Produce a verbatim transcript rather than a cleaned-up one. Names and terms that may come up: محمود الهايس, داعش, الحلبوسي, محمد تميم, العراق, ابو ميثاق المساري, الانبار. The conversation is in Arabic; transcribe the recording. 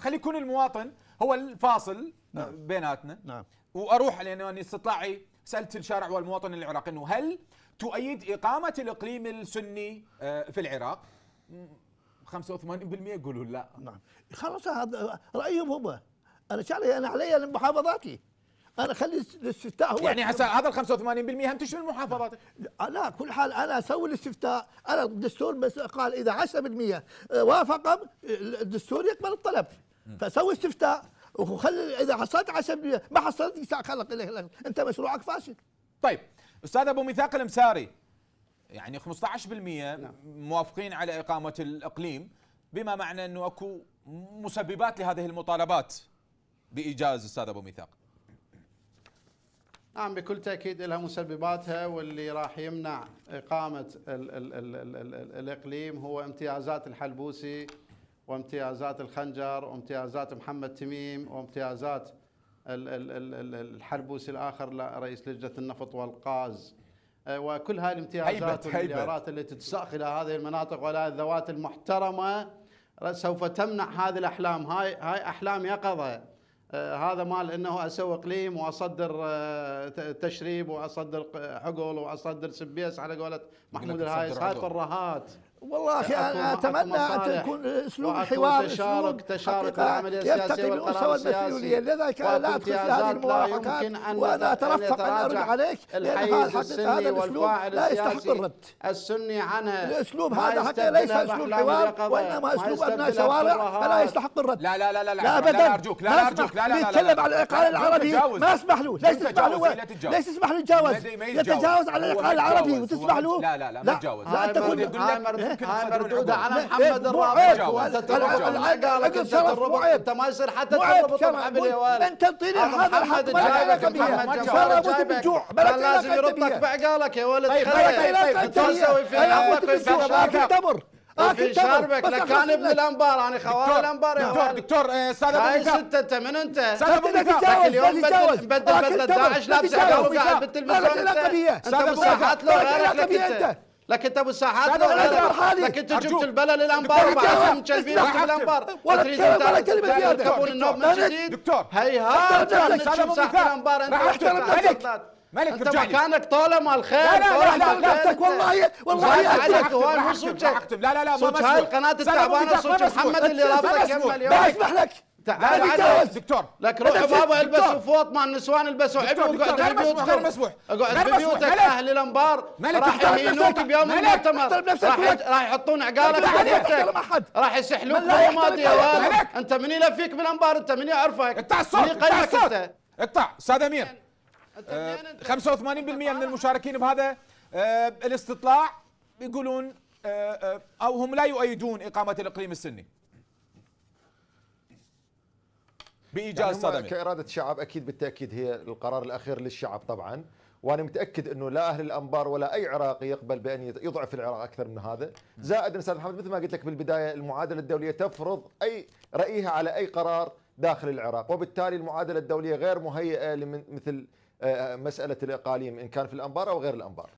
خلي يكون المواطن هو الفاصل نعم. بيناتنا نعم. واروح لانه استطلاعي سالت الشارع والمواطن العراقي انه هل تؤيد اقامه الاقليم السني في العراق؟ خمسة وثمانين بالمئة يقولوا لا. نعم خلاص هذا رايهم هم. انا شعلي انا علي انا محافظاتي. انا خلي الاستفتاء هو يعني هسه هذا ال خمسة وثمانين بالمئة هم تشمل محافظاتك. لا كل حال انا اسوي الاستفتاء، انا الدستور بس قال اذا عشرة بالمئة وافق الدستور يقبل الطلب. فسوي استفتاء وخلي اذا حصلت عشرة بالمئة ما حصلت خلق لك انت مشروعك فاشل. طيب استاذ ابو ميثاق المساري يعني خمسة عشر بالمئة موافقين على اقامه الاقليم بما معنى انه اكو مسببات لهذه المطالبات بايجاز استاذ ابو ميثاق. نعم بكل تأكيد لها مسبباتها، واللي راح يمنع إقامة ال ال ال ال ال ال الإقليم هو امتيازات الحلبوسي وامتيازات الخنجر وامتيازات محمد تميم وامتيازات ال ال ال الحلبوسي الآخر رئيس لجنة النفط والغاز، وكل هاي الامتيازات والإدارات التي تساق إلى هذه المناطق ولا الذوات المحترمة سوف تمنع هذه الأحلام. هاي هاي أحلام يقظة. هذا مال انه اسوي اقليم واصدر تشريب واصدر حقول واصدر سبيس على قولة محمود الهايس. هاي طرهات. والله اخي انا اتمنى ان تكون اسلوب الحوار تشارك تشارك العمليه السياسيه والقرار السياسي. لذلك لا ادخل في هذه المواقفات وانا اترفق ان ارد عليك الحيز السني والفاعل السياسي السني عنها. الاسلوب هذا حتى ليس اسلوب حوار وانما اسلوب ابناء شوارع فلا يستحق الرد. لا لا لا لا لا ابدا ارجوك لا ارجوك لا لا لا يتكلم على الاقال العربي ما اسمح له. ليش تسمح له؟ ليش تسمح له يتجاوز؟ يتجاوز على الاقال العربي وتسمح له؟ لا لا لا ما تجاوز. لا تكون هاي مردودة على محمد الرابع. وانت تتربع الربع انت ما يصير حتى تقرب الطبع باليوال. انت تعطيني هذا الحق ما له علاقه بيه. فرمت بالجوع ما له علاقه بيه. لازم يربطك بعقالك يا ولد. خليه تسوي في عقلك في تمر في شاربك لك انا ابن الانبار انا خوال الانبار يا دكتور دكتور استاذ ابو ميثاق هاي ستة انت من انت استاذ ابو ميثاق اليوم بدل بدل داعش لابس عقال وقاعد بالتلفزيون انت مساحات له غيرك انت لكن انت ابو الساعات لكن انت جبت البلد للانبار وبعدهم كلبين في الانبار وتريد انت تكون النوب من جديد. هيهات انت تشوف ساحه الانبار انت تحترم ملك انت مكانك طالما مال خير. لا لا لا نفسك والله والله عليك هواي مو صوتك. لا لا لا ما مسموح. هاي القناه التعبانه صوت محمد اللي رابطك كم اليوم ما اسمح لك. تعال على دكتور لك روح بابا البسوا فوط مال النسوان البسوا عبء وقعد ببيوتك. غير مسموح اقعد ببيوتك اهل الانبار راح يهينوك بيوم المؤتمر راح يحطون عقالك راح يسحلوك كلمات يا ولد. انت من يلفيك بالانبار انت من يعرفك اقطع الصوت اقطع الصوت اقطع. استاذ امير خمسة وثمانين بالمئة من المشاركين بهذا الاستطلاع يقولون او هم لا يؤيدون اقامه الاقليم السني بإيجاز يعني كإرادة شعب. أكيد بالتأكيد هي القرار الأخير للشعب طبعا، وأنا متأكد أنه لا أهل الأنبار ولا أي عراقي يقبل بأن يضعف العراق أكثر من هذا. زائد أستاذ محمد مثل ما قلت لك بالبداية المعادلة الدولية تفرض أي رأيها على أي قرار داخل العراق، وبالتالي المعادلة الدولية غير مهيئة لمثل مسألة الأقاليم إن كان في الأنبار أو غير الأنبار.